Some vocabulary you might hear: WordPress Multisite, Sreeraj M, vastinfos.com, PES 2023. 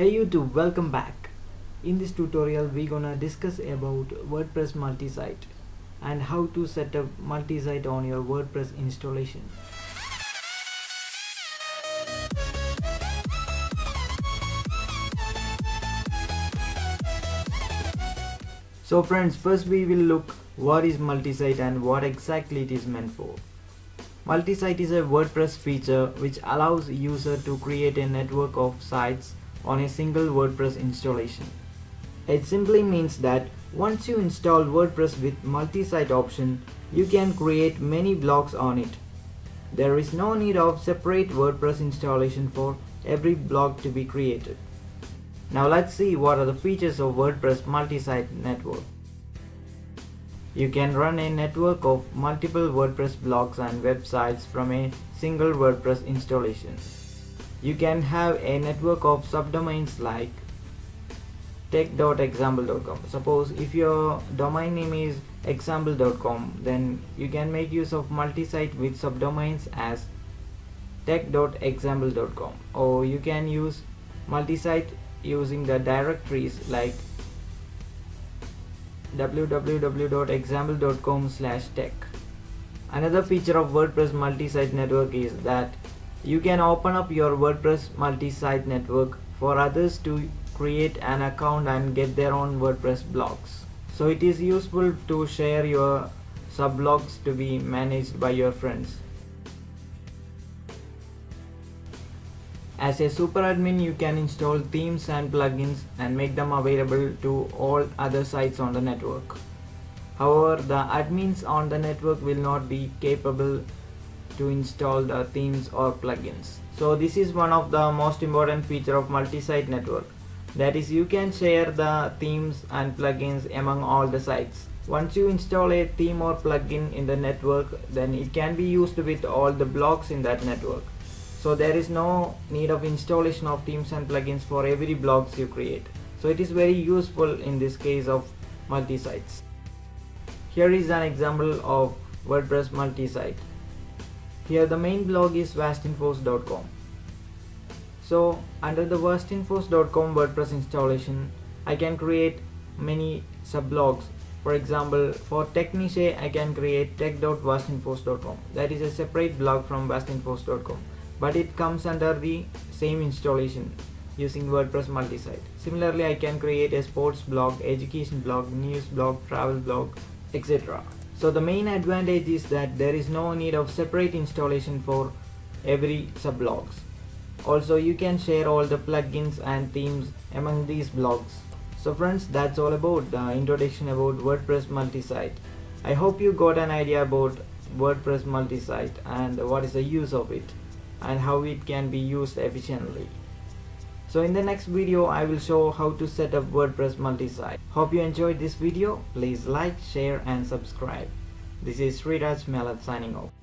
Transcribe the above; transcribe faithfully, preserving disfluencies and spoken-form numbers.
Hey YouTube, welcome back. In this tutorial we gonna discuss about WordPress multisite and how to set up multisite on your WordPress installation. So friends, first we will look what is multisite and what exactly it is meant for. Multisite is a WordPress feature which allows user to create a network of sites on a single WordPress installation. It simply means that once you install WordPress with multi-site option, you can create many blocks on it. There is no need of separate WordPress installation for every block to be created. Now let's see what are the features of WordPress multi-site network. You can run a network of multiple WordPress blocks and websites from a single WordPress installation. You can have a network of subdomains like tech dot example dot com. Suppose if your domain name is example dot com, then you can make use of multisite with subdomains as tech dot example dot com, or you can use multisite using the directories like w w w dot example dot com slash tech. Another feature of WordPress multisite network is that you can open up your WordPress multisite network for others to create an account and get their own WordPress blocks. So it is useful to share your subblogs to be managed by your friends. As a super admin, you can install themes and plugins and make them available to all other sites on the network. However, the admins on the network will not be capable to install the themes or plugins. So this is one of the most important feature of multi-site network, that is you can share the themes and plugins among all the sites. Once you install a theme or plugin in the network, then it can be used with all the blocks in that network. So there is no need of installation of themes and plugins for every blocks you create. So it is very useful in this case of multi-sites. Here is an example of WordPress multi-site. Here the main blog is vastinfos dot com. So under the vastinfos dot com WordPress installation, I can create many sub-blogs. For example, for tech niche, I can create tech dot vastinfos dot com. That is a separate blog from vastinfos dot com, but it comes under the same installation using WordPress multisite. Similarly, I can create a sports blog, education blog, news blog, travel blog, et cetera. So the main advantage is that there is no need of separate installation for every sub-blogs. Also, you can share all the plugins and themes among these blogs. So friends, that's all about the introduction about WordPress multisite. I hope you got an idea about WordPress multisite and what is the use of it and how it can be used efficiently. So in the next video, I will show how to set up WordPress multisite. Hope you enjoyed this video. Please like, share and subscribe. This is Sreeraj M signing off.